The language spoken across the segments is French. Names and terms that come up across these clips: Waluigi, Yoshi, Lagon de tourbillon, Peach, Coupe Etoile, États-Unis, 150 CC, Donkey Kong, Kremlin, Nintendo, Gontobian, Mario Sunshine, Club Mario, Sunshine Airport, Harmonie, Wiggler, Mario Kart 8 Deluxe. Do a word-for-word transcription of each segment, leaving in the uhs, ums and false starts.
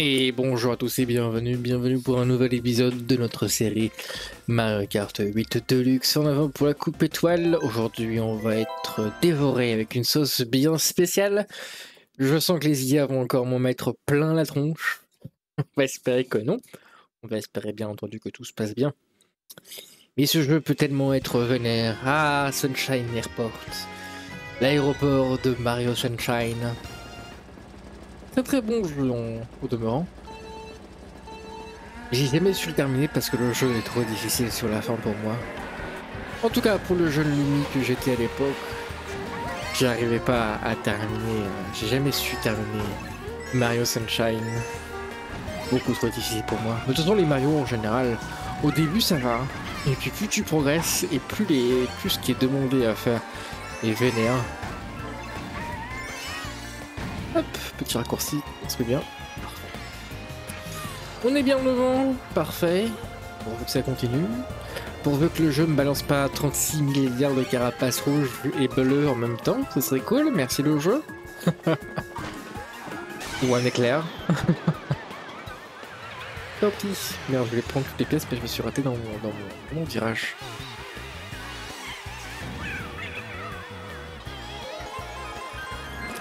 Et bonjour à tous et bienvenue, bienvenue pour un nouvel épisode de notre série Mario Kart huit Deluxe en avant pour la Coupe Étoile. Aujourd'hui on va être dévoré avec une sauce bien spéciale. Je sens que les I A vont encore m'en mettre plein la tronche. On va espérer que non. On va espérer bien entendu que tout se passe bien. Mais ce jeu peut tellement être vénère. Ah, Sunshine Airport. L'aéroport de Mario Sunshine. Très bon jeu en... au demeurant. J'ai jamais su le terminer parce que le jeu est trop difficile sur la fin pour moi. En tout cas pour le jeune Lumi que j'étais à l'époque, j'arrivais pas à terminer, j'ai jamais su terminer Mario Sunshine. Beaucoup trop difficile pour moi. De toute façon les Mario en général, au début ça va, et puis plus tu progresses et plus, les... plus ce qui est demandé à faire est vénère. Hop, petit raccourci, on se met bien. On est bien devant, parfait. Pourvu que ça continue. Pourvu que le jeu me balance pas trente-six milliards de carapaces rouges et bleues en même temps, ce serait cool, merci le jeu. Ou un éclair. Tant pis. Merde, je vais prendre toutes les pièces mais je me suis raté dans mon, dans mon, dans mon virage.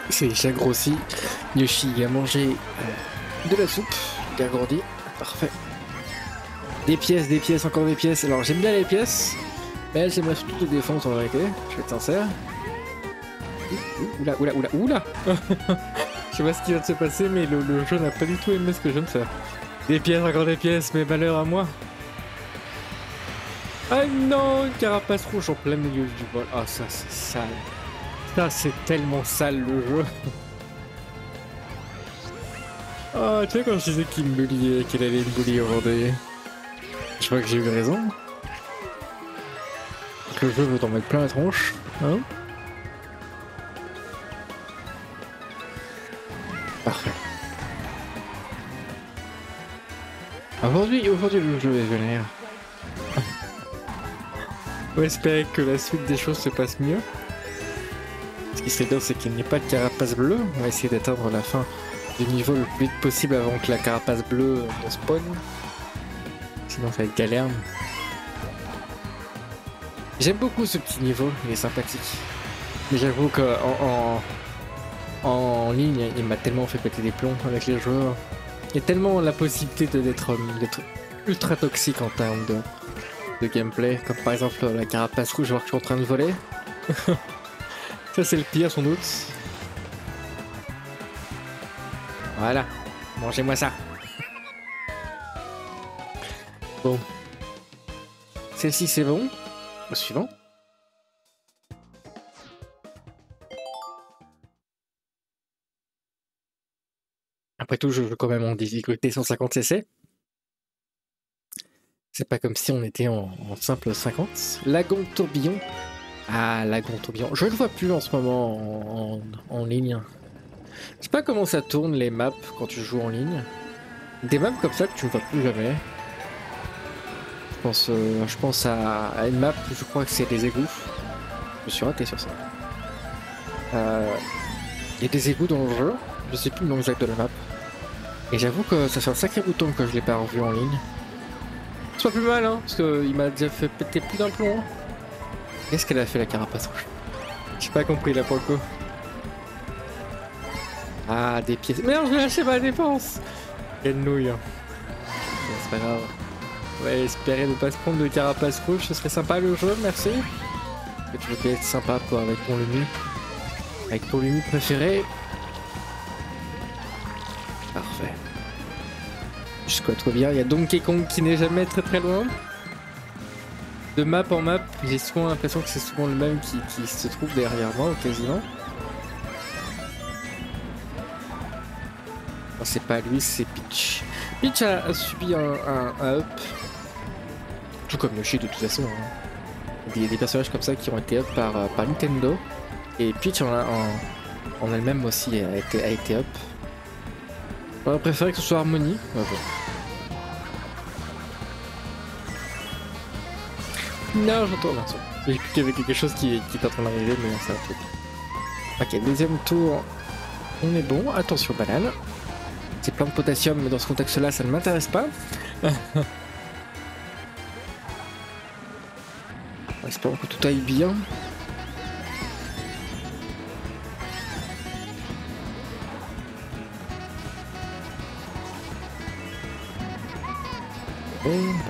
C'est déjà grossi. Yoshi a mangé de la soupe. Il a grandi. Parfait. Des pièces, des pièces, encore des pièces. Alors j'aime bien les pièces. Mais j'aime surtout les défenses en vérité. Je vais être sincère. Oula, oula, oula, oula. Je sais pas ce qui va se passer, mais le, le jeu n'a pas du tout aimé ce que je viens de faire. Des pièces, encore des pièces, mais malheur à moi. Ah non, une carapace rouge en plein milieu du vol. Ah, ça, c'est sale. Ah, c'est tellement sale le jeu. Ah, tu sais quand je disais qu'il me bulliait, qu'il allait me bullier aujourd'hui. Je crois que j'ai eu raison. Le jeu veut t'en mettre plein la tronche, hein. Parfait. Aujourd'hui, aujourd'hui le jeu est vénère. On espère que la suite des choses se passe mieux. Ce qui serait bien, c'est qu'il n'y ait pas de carapace bleue. On va essayer d'atteindre la fin du niveau le plus vite possible avant que la carapace bleue ne spawn. Sinon, ça va être galère. J'aime beaucoup ce petit niveau, il est sympathique. Mais j'avoue qu'en en, en, en ligne, il m'a tellement fait péter des plombs avec les joueurs. Il y a tellement la possibilité d'être ultra toxique en termes de, de gameplay. Comme par exemple la carapace rouge, alors que je suis en train de voler. Ça c'est le pire sans doute. Voilà, mangez-moi ça. Bon. Celle-ci c'est bon. Au suivant. Après tout, je joue quand même en difficulté cent cinquante C C. C'est pas comme si on était en, en simple cinquante. Lagon de tourbillon. Ah, la Gontobian. Je ne le vois plus en ce moment en, en, en ligne. Je sais pas comment ça tourne les maps quand tu joues en ligne. Des maps comme ça que tu ne vois plus jamais. Je pense, euh, je pense à, à une map, je crois que c'est des égouts. Je me suis raté sur ça. Euh, il y a des égouts dans le jeu. Je sais plus le nom exact de la map. Et j'avoue que ça fait un sacré bouton que je l'ai pas revu en ligne. C'est pas plus mal, hein, parce qu'il m'a déjà fait péter plus d'un plomb. Hein. Qu'est-ce qu'elle a fait la carapace rouge? J'ai pas compris la poco. Ah, des pièces. Merde, je vais lâcher ma dépense. Quelle nouille. Hein. C'est pas grave. Ouais, espérer ne pas se prendre de carapace rouge, ce serait sympa le jeu, merci. Parce que tu peux être sympa quoi, avec ton Lumi. Avec ton Lumi préféré. Parfait. Je squatte trop bien. Il y a Donkey Kong qui n'est jamais très très loin. De map en map, j'ai souvent l'impression que c'est souvent le même qui, qui se trouve derrière moi, ou quasiment. Non, c'est pas lui, c'est Peach. Peach a, a subi un, un, un up. Tout comme Yoshi de toute façon. Hein. Il y a des personnages comme ça qui ont été up par, par Nintendo. Et Peach en, en, en elle-même aussi a été, a été up. J'aurais préféré que ce soit Harmonie. Ouais, bon. Non, j'entends bien sûr. J'ai cru qu'il y avait quelque chose qui, qui est en train d'arriver, mais non, ça va plus. Ok, deuxième tour. On est bon. Attention, banane. c'est plein de potassium, mais dans ce contexte-là, ça ne m'intéresse pas. Espérons que tout aille bien.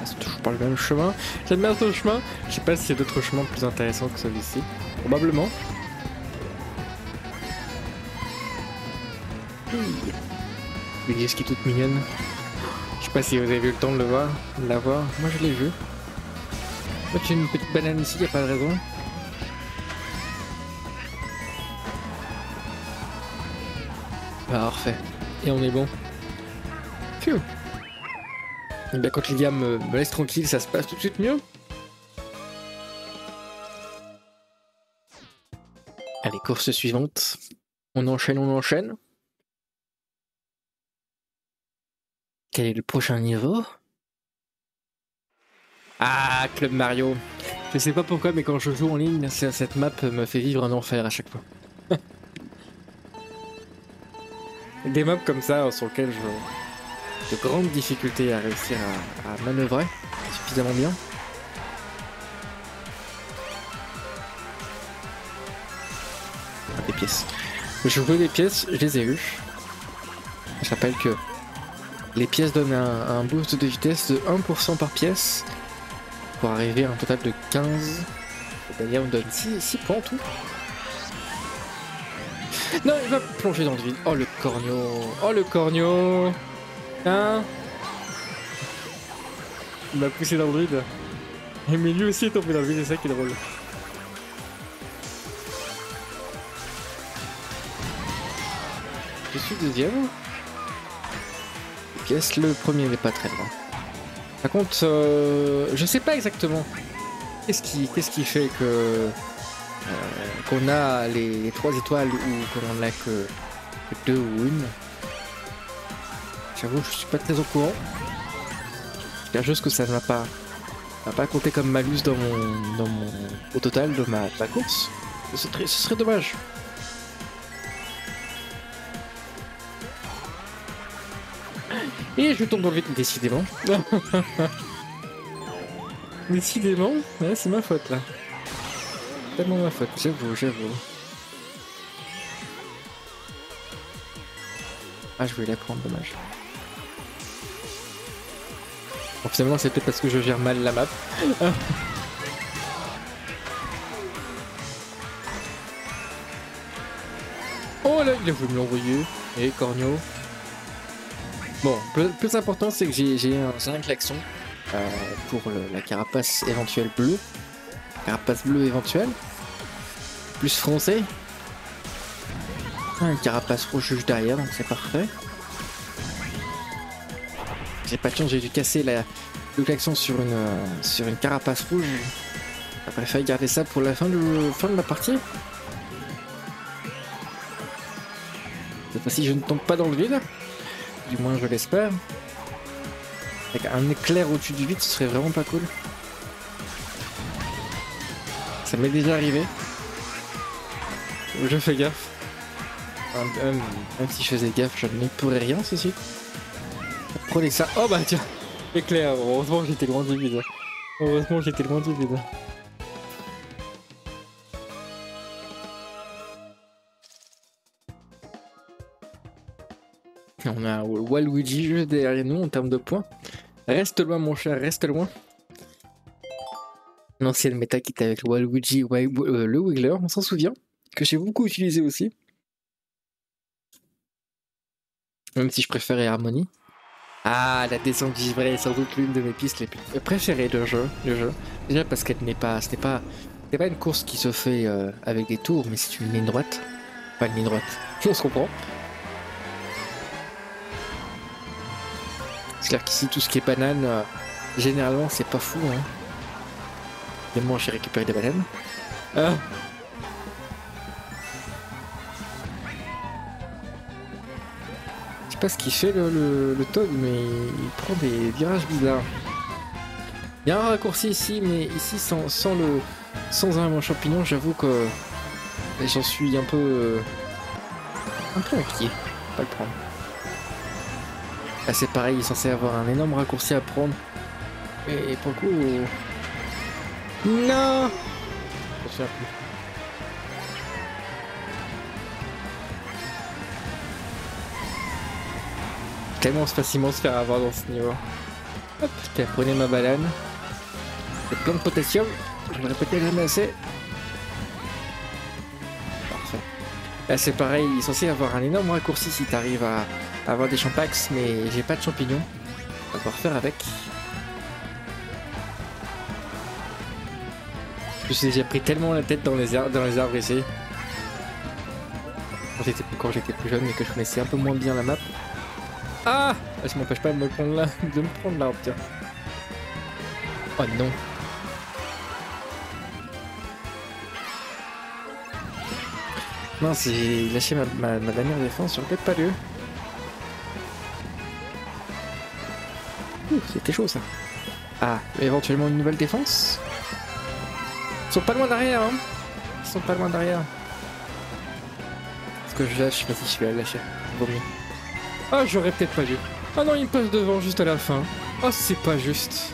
C'est toujours pas le même chemin. J'aime bien ce chemin. Je sais pas s'il y a d'autres chemins plus intéressants que celui-ci. Probablement. Les grises qui est toute mignonne. Je sais pas si vous avez eu le temps de le voir, de la voir. Moi je l'ai vu. Moi j'ai une petite banane ici, y a pas de raison. Parfait. Et on est bon. Phew. Et bien quand Livia me, me laisse tranquille, ça se passe tout de suite mieux. Allez, course suivante. On enchaîne, on enchaîne. Quel est le prochain niveau? Ah, Club Mario. Je sais pas pourquoi, mais quand je joue en ligne, cette map me fait vivre un enfer à chaque fois. Des maps comme ça sur lesquelles je... de grandes difficultés à réussir à, à manœuvrer suffisamment bien. Des pièces. Je veux des pièces, je les ai eues. Je rappelle que les pièces donnent un, un boost de vitesse de un pour cent par pièce pour arriver à un total de quinze. D'ailleurs, on donne six, six points en tout. Non, il va plonger dans le vide. Oh le corneau! Oh le corneau! Hein, il m'a poussé dans le vide. Et mais lui aussi est tombé dans le vide, c'est ça qui est drôle. Je suis deuxième. Yes, le premier n'est pas très loin. Par contre, euh, je sais pas exactement qu'est-ce qui, qu'est-ce qui fait que euh, qu'on a les, les trois étoiles ou qu'on en a que, que deux ou une. J'avoue, je suis pas très au courant. J'espère juste que ça ne m'a pas, pas compté comme malus dans mon, dans mon, au total de ma, ma course. Ce serait, ce serait dommage. Et je tombe dans le vide, décidément. Décidément, ouais, c'est ma faute là. C'est tellement ma faute, j'avoue, j'avoue. Ah, je voulais la prendre, dommage. Bon, finalement, c'est peut-être parce que je gère mal la map. Oh là, il a voulu me l'envoyer. Et corneau. Bon, le plus important, c'est que j'ai un, un klaxon euh, pour le, la carapace éventuelle bleue. Carapace bleue éventuelle. Plus français. Un carapace rouge juste derrière, donc c'est parfait. J'ai pas de chance, j'ai dû casser la, le klaxon sur une, euh, sur une carapace rouge. J'ai préféré garder ça pour la fin de, fin de la partie. Cette fois-ci, je ne tombe pas dans le vide. Du moins, je l'espère. Avec un éclair au-dessus du vide, ce serait vraiment pas cool. Ça m'est déjà arrivé. Je fais gaffe. Même, même si je faisais gaffe, je ne pourrais rien, ceci. Prenez ça. Oh bah tiens, éclair. Heureusement j'étais loin du vide. Heureusement j'étais loin du vide. On a Waluigi juste derrière nous en termes de points. Reste loin mon cher, reste loin. L'ancienne méta qui était avec Waluigi, euh, le Wiggler, on s'en souvient. Que j'ai beaucoup utilisé aussi. Même si je préférais Harmonie. Ah, la descente givrée est sans doute l'une de mes pistes les plus préférées de jeu. Le jeu. Déjà parce qu'elle n'est pas, ce n'est pas, c'est pas une course qui se fait euh, avec des tours, mais c'est une ligne droite. Pas une ligne droite. On se comprend. C'est clair qu'ici tout ce qui est banane, euh, généralement c'est pas fou. Hein. Même moi j'ai récupéré des bananes. Ah. Je sais pas ce qu'il fait le, le, le Toad, mais il prend des virages bizarres. Il y a un raccourci ici, mais ici sans, sans le sans un champignon, j'avoue que j'en suis un peu un peu inquiet. Pas le prendre. Là c'est pareil, il est censé avoir un énorme raccourci à prendre. Et, et pour le coup... Non, je sais plus. Tellement facilement se faire avoir dans ce niveau. Hop, je prenais ma banane. C'est plein de potassium. Je me répétais jamais assez. Parfait. Là c'est pareil, il est censé avoir un énorme raccourci si t'arrives à avoir des champax, mais j'ai pas de champignons. On va pouvoir faire avec. Je me suis déjà pris tellement la tête dans les arbres, dans les arbres ici. Quand j'étais plus jeune et que je connaissais un peu moins bien la map. Ah, ça m'empêche pas de me prendre là, de me prendre l'arbre, tiens. Oh non. Non, j'ai lâché ma, ma, ma dernière défense sur le pas lieu. Ouh, c'était chaud ça. Ah, éventuellement une nouvelle défense. Ils sont pas loin derrière, hein. Ils sont pas loin derrière. Est-ce que je lâche? Vas-y, je vais la lâcher. Vaut mieux. Ah, j'aurais peut-être pas dû. Ah non, il me passe devant juste à la fin. Ah, c'est pas juste.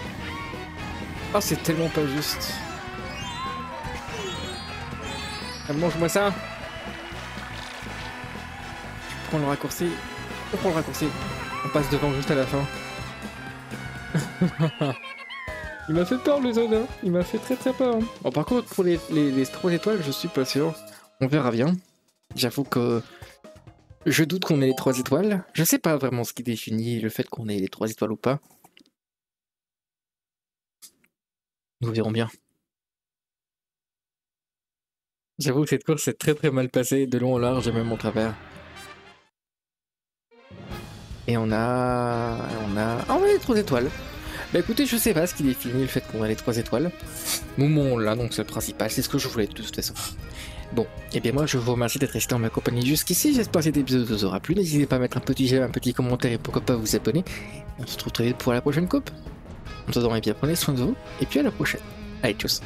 Ah, c'est tellement pas juste. Ah, mange-moi ça. Je prends le raccourci. On prend le raccourci. On passe devant juste à la fin. Il m'a fait peur le zone, hein. Il m'a fait très très peur. Bon, par contre, pour les, les, les trois étoiles, je suis pas sûr. On verra bien. J'avoue que... je doute qu'on ait les trois étoiles. Je sais pas vraiment ce qui définit le fait qu'on ait les trois étoiles ou pas. Nous verrons bien. J'avoue que cette course est très très mal passée, de long en large et même en travers. Et on a... on a... ah, on a les trois étoiles. Bah écoutez, je sais pas ce qui définit le fait qu'on ait les trois étoiles. Moment là, donc c'est le principal, c'est ce que je voulais de toute façon. Bon, et bien moi je vous remercie d'être resté en ma compagnie jusqu'ici, j'espère que cet épisode vous aura plu, n'hésitez pas à mettre un petit j'aime, un petit commentaire et pourquoi pas vous abonner. On se retrouve très vite pour la prochaine coupe. En attendant, et bien prenez soin de vous, et puis à la prochaine. Allez, tchuss.